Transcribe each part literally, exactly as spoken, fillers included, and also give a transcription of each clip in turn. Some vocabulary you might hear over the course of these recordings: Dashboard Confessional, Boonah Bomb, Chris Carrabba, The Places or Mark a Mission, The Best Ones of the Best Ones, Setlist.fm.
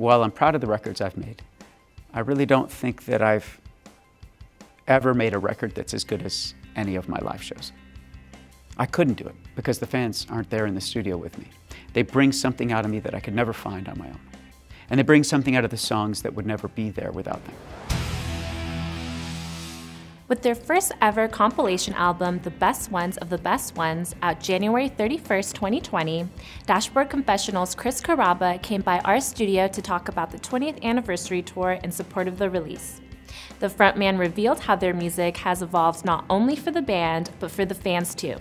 while I'm proud of the records I've made, I really don't think that I've ever made a record that's as good as any of my live shows. I couldn't do it because the fans aren't there in the studio with me. They bring something out of me that I could never find on my own. And they bring something out of the songs that would never be there without them. With their first ever compilation album, The Best Ones of the Best Ones, out January thirty-first, twenty twenty, Dashboard Confessional's Chris Carrabba came by our studio to talk about the twentieth anniversary tour in support of the release. The frontman revealed how their music has evolved not only for the band, but for the fans too.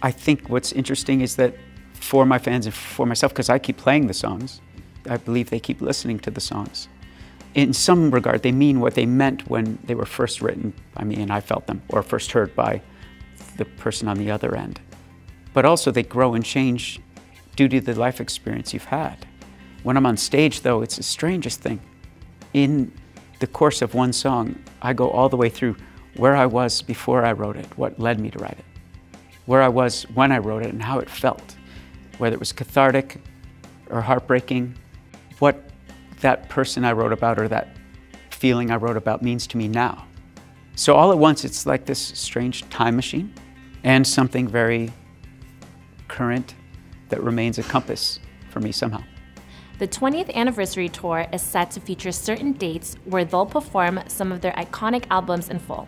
I think what's interesting is that for my fans and for myself, because I keep playing the songs, I believe they keep listening to the songs. In some regard, they mean what they meant when they were first written by me and I felt them, or first heard by the person on the other end. But also they grow and change due to the life experience you've had. When I'm on stage though, it's the strangest thing. In the course of one song, I go all the way through where I was before I wrote it, what led me to write it, where I was when I wrote it and how it felt, whether it was cathartic or heartbreaking, what that person I wrote about or that feeling I wrote about means to me now. So all at once, it's like this strange time machine and something very current that remains a compass for me somehow. The twentieth anniversary tour is set to feature certain dates where they'll perform some of their iconic albums in full.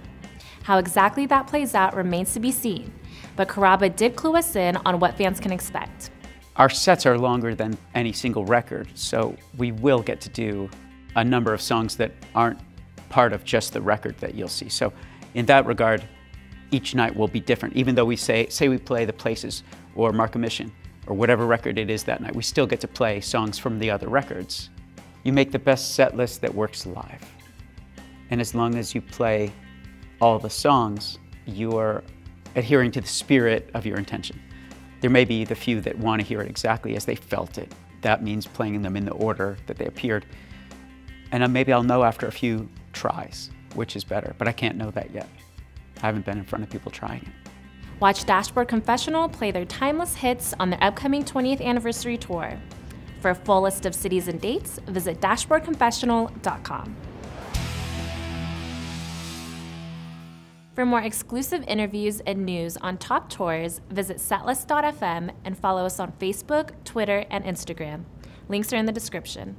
How exactly that plays out remains to be seen, but Carrabba did clue us in on what fans can expect. Our sets are longer than any single record, so we will get to do a number of songs that aren't part of just the record that you'll see. So in that regard, each night will be different. Even though we say, say we play The Places or Mark a Mission or whatever record it is that night, we still get to play songs from the other records. You make the best set list that works live. And as long as you play all the songs, you are adhering to the spirit of your intention. There may be the few that want to hear it exactly as they felt it. That means playing them in the order that they appeared. And maybe I'll know after a few tries which is better, but I can't know that yet. I haven't been in front of people trying it. Watch Dashboard Confessional play their timeless hits on their upcoming twentieth anniversary tour. For a full list of cities and dates, visit dashboard confessional dot com. For more exclusive interviews and news on top tours, visit Setlist dot F M and follow us on Facebook, Twitter, and Instagram. Links are in the description.